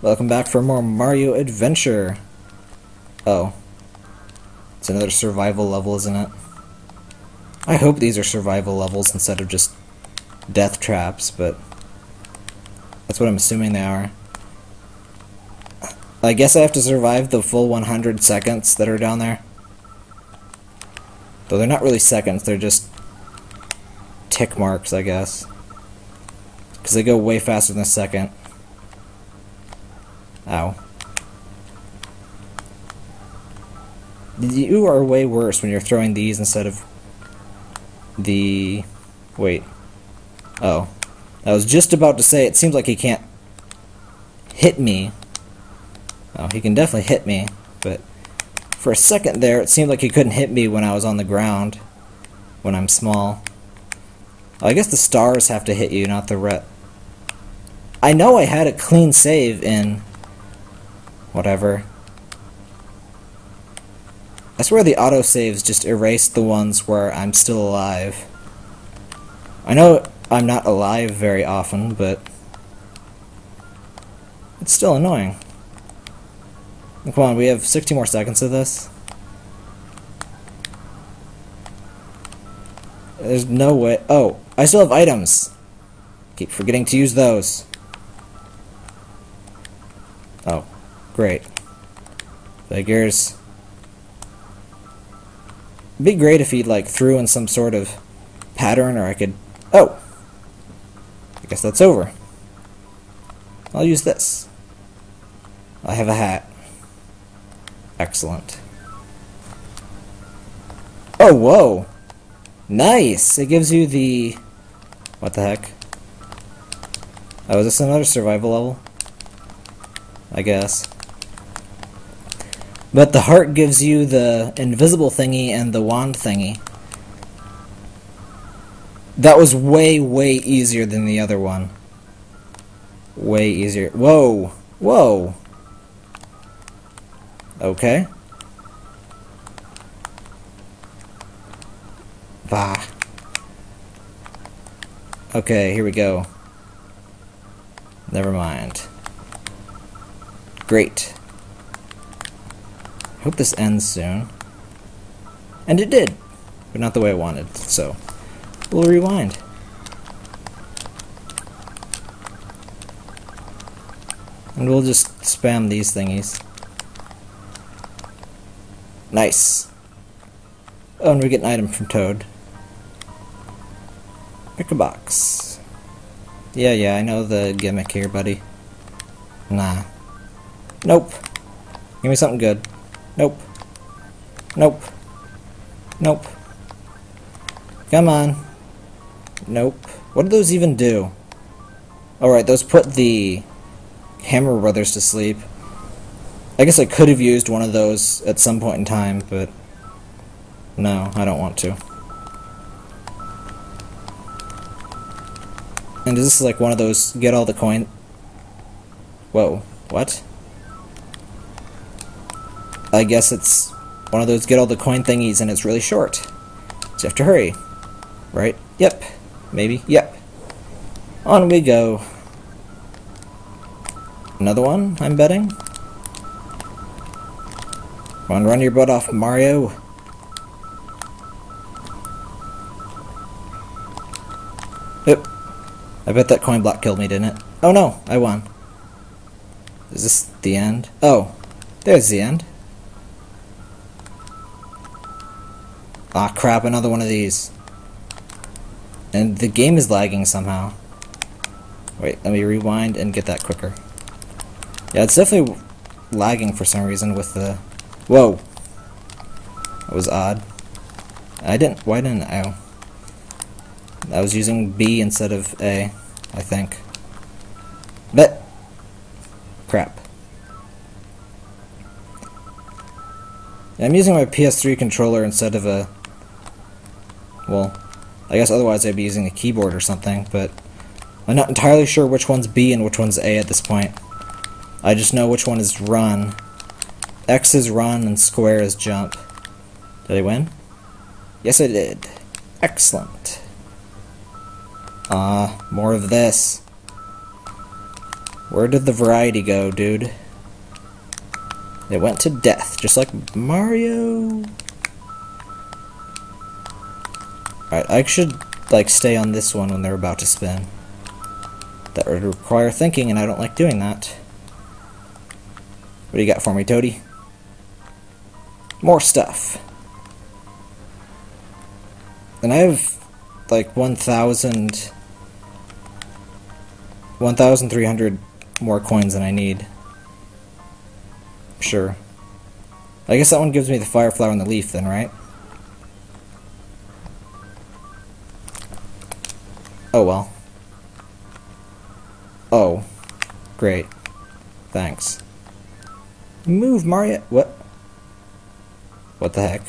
Welcome back for more Mario Adventure. Oh. It's another survival level, isn't it? I hope these are survival levels instead of just death traps, but that's what I'm assuming they are. I guess I have to survive the full 100 seconds that are down there. Though they're not really seconds, they're just tick marks, I guess. Because they go way faster than a second. Ow. You are way worse when you're throwing these instead of the... Wait. Oh. I was just about to say, it seems like he can't hit me. Oh, he can definitely hit me, but for a second there, it seemed like he couldn't hit me when I was on the ground, when I'm small. Oh, I guess the stars have to hit you, not the ret. I know I had a clean save in... whatever. I swear the autosaves just erased the ones where I'm still alive. I know I'm not alive very often, but it's still annoying. Come on, we have 60 more seconds of this. There's no way. Oh, I still have items. Keep forgetting to use those. Oh. Great. Figures. It'd be great if he like threw in some sort of pattern, or I could... Oh! I guess that's over. I'll use this. I have a hat. Excellent. Oh, whoa! Nice! It gives you the... What the heck? Oh, is this another survival level? I guess. But the heart gives you the invisible thingy and the wand thingy. That was way, way easier than the other one. Way easier. Whoa! Whoa! Okay. Bah. Okay, here we go. Never mind. Great. I hope this ends soon. And it did, but not the way I wanted, so we'll rewind. And we'll just spam these thingies. Nice. Oh, and we get an item from Toad. Pick a box. Yeah, I know the gimmick here, buddy. Nah. Nope. Give me something good. Nope. Nope. Nope. Come on. Nope. What do those even do? Alright, those put the Hammer Brothers to sleep. I guess I could have used one of those at some point in time, but no, I don't want to. And this is like one of those get all the coin... Whoa. What? I guess it's one of those get all the coin thingies, and it's really short. So you have to hurry. Right? Yep. Maybe. Yep. On we go. Another one, I'm betting. Come on, run your butt off, Mario. Oop. I bet that coin block killed me, didn't it? Oh no, I won. Is this the end? Oh, there's the end. Ah, crap, another one of these. And the game is lagging somehow. Wait, let me rewind and get that quicker. Yeah, it's definitely lagging for some reason with the... Whoa! That was odd. Why didn't I... I was using B instead of A, I think. But... Crap. I'm using my PS3 controller instead of a... Well, I guess otherwise I'd be using a keyboard or something, but I'm not entirely sure which one's B and which one's A at this point. I just know which one is run. X is run and square is jump. Did I win? Yes, I did. Excellent. Ah, more of this. Where did the variety go, dude? It went to death, just like Mario. Alright, I should, like, stay on this one when they're about to spin. That would require thinking, and I don't like doing that. What do you got for me, Toadie? More stuff. And I have, like, 1,300 more coins than I need. Sure. I guess that one gives me the fire flower and the leaf then, right? Oh well. Oh. Great. Thanks. Move, Mario! What? What the heck?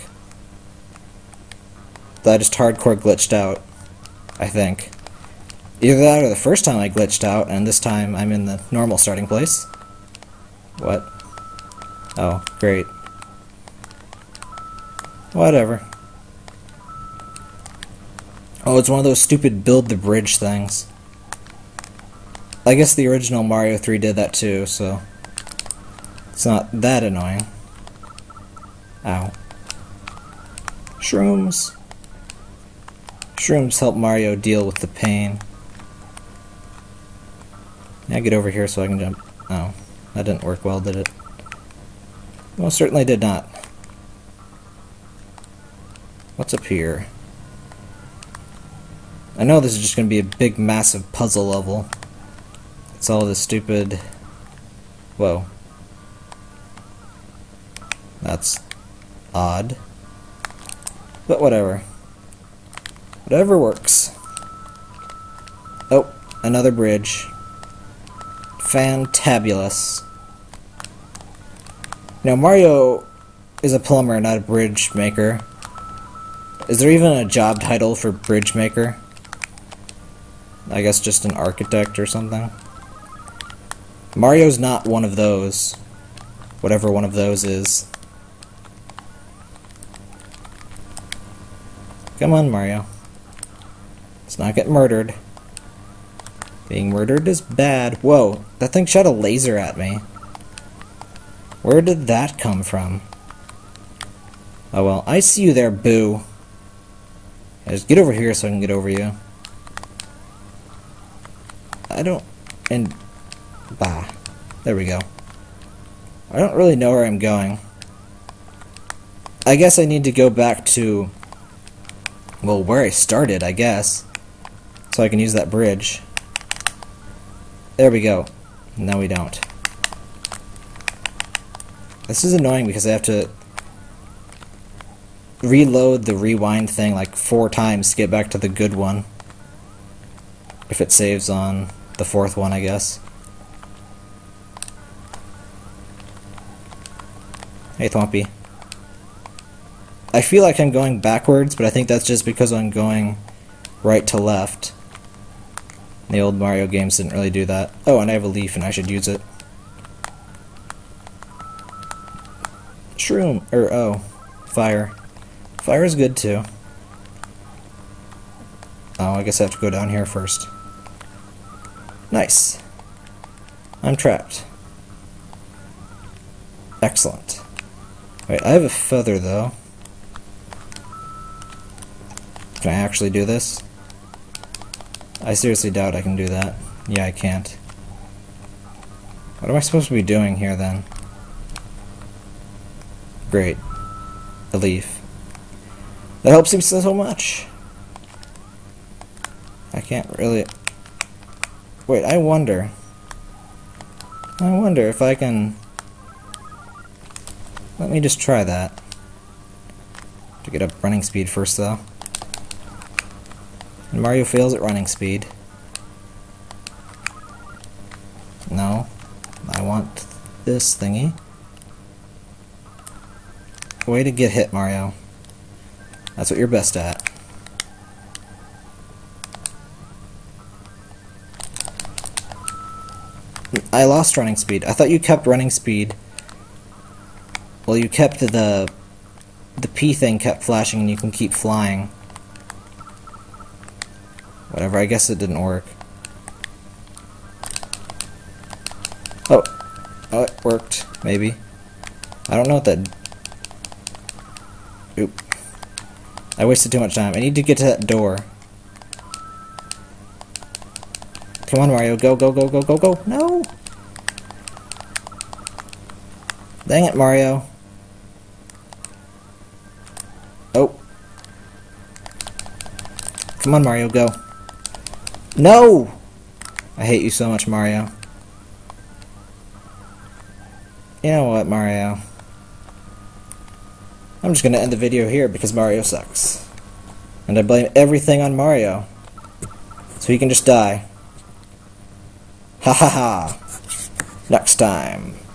I just hardcore glitched out, I think. Either that or the first time I glitched out, and this time I'm in the normal starting place. What? Oh, great. Whatever. Oh, it's one of those stupid build the bridge things. I guess the original Mario 3 did that too, so it's not that annoying. Ow. Shrooms. Shrooms help Mario deal with the pain. Now get over here so I can jump. Oh, that didn't work well, did it? Well, certainly did not. What's up here? I know this is just going to be a big, massive puzzle level. It's all this stupid... Whoa. That's... odd. But whatever. Whatever works. Oh, another bridge. Fantabulous. Now, Mario is a plumber, not a bridge maker. Is there even a job title for bridge maker? I guess just an architect or something. Mario's not one of those. Whatever one of those is. Come on, Mario. Let's not get murdered. Being murdered is bad. Whoa, that thing shot a laser at me. Where did that come from? Oh well, I see you there, boo. I just get over here so I can get over you. I don't... and... bah. There we go. I don't really know where I'm going. I guess I need to go back to... well, where I started, I guess. So I can use that bridge. There we go. No, we don't. This is annoying because I have to reload the rewind thing like 4 times to get back to the good one. If it saves on the 4th one, I guess. Hey, Thwompy. I feel like I'm going backwards, but I think that's just because I'm going right to left. The old Mario games didn't really do that. Oh, and I have a leaf and I should use it. Shroom, or oh, fire. Fire is good too. Oh, I guess I have to go down here first. Nice. I'm trapped. Excellent. Wait, I have a feather though. Can I actually do this? I seriously doubt I can do that. Yeah, I can't. What am I supposed to be doing here then? Great. A leaf. That helps him so much. I can't really... wait, I wonder. I wonder if I can... let me just try that. To get up running speed first though. And Mario fails at running speed. No. I want this thingy. Way to get hit, Mario. That's what you're best at. I lost running speed. I thought you kept running speed. Well, you kept the P thing kept flashing and you can keep flying. Whatever, I guess it didn't work. Oh. Oh, it worked. Maybe. I don't know what that... Oop. I wasted too much time. I need to get to that door. Come on, Mario. Go, go, go, go, go, go. No! Dang it, Mario. Oh. Come on, Mario. Go. No! I hate you so much, Mario. You know what, Mario? I'm just gonna end the video here because Mario sucks. And I blame everything on Mario. So he can just die. Ha ha ha. Next time.